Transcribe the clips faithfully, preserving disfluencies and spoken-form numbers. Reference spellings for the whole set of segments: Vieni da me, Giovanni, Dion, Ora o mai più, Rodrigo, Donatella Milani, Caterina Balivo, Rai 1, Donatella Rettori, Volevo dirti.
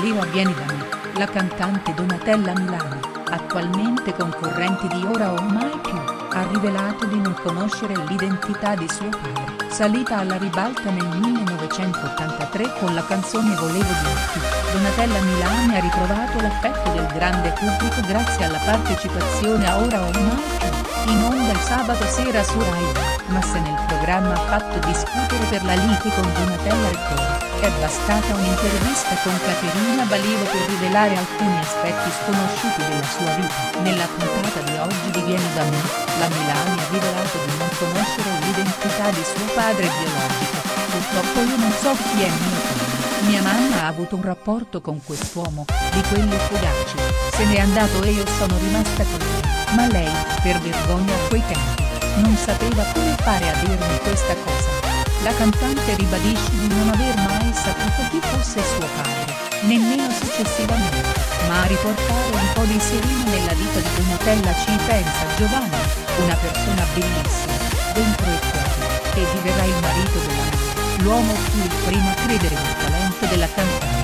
Balivo a Vieni da me, la cantante Donatella Milani, attualmente concorrente di Ora o mai più, ha rivelato di non conoscere l'identità di suo padre, salita alla ribalta nel millenovecentottantatré con la canzone Volevo dirti. Donatella Milani ha ritrovato l'affetto del grande pubblico grazie alla partecipazione a Ora o mai più, in onda il sabato sera su Rai uno. Ma se nel programma ha fatto discutere per la lite con Donatella Rettori, è bastata un'intervista con Caterina Balivo per rivelare alcuni aspetti sconosciuti della sua vita. Nella puntata di oggi di Vieni da me, la Milani ha rivelato di non conoscere l'identità di suo padre biologico. Purtroppo io non so chi è mio padre. Mia mamma ha avuto un rapporto con quest'uomo, di quelli fugaci, se n'è andato e io sono rimasta con lei, ma lei, per vergogna a quei tempi, non sapeva come fare a dirmi questa cosa. La cantante ribadisce di non aver mai saputo chi fosse suo padre, nemmeno successivamente, ma a riportare un po' di serino nella vita di Donatella ci pensa Giovanni, una persona bellissima, dentro e fuori, che diverrà il marito della mamma, l'uomo cui prima credere nel talento della cantante.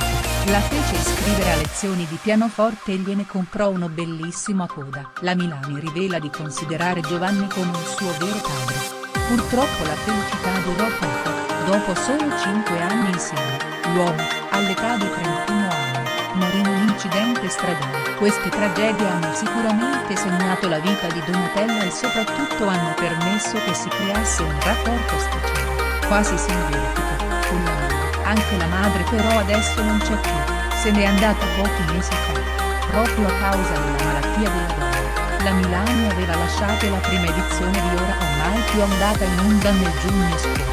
La fece scrivere a lezioni di pianoforte e gliene comprò uno bellissimo a coda. La Milani rivela di considerare Giovanni come il suo vero padre. Purtroppo la felicità durò poco. Dopo solo cinque anni insieme, l'uomo, all'età di trentuno anni, morì in un incidente stradale. Queste tragedie hanno sicuramente segnato la vita di Donatella e soprattutto hanno permesso che si creasse un rapporto speciale, quasi simbiotico, con la mamma. Anche la madre però adesso non c'è più, se n'è andata pochi mesi fa, proprio a causa della malattia della donna. La Milani aveva lasciato la prima edizione di Ora o mai più andata in onda nel giugno scorso.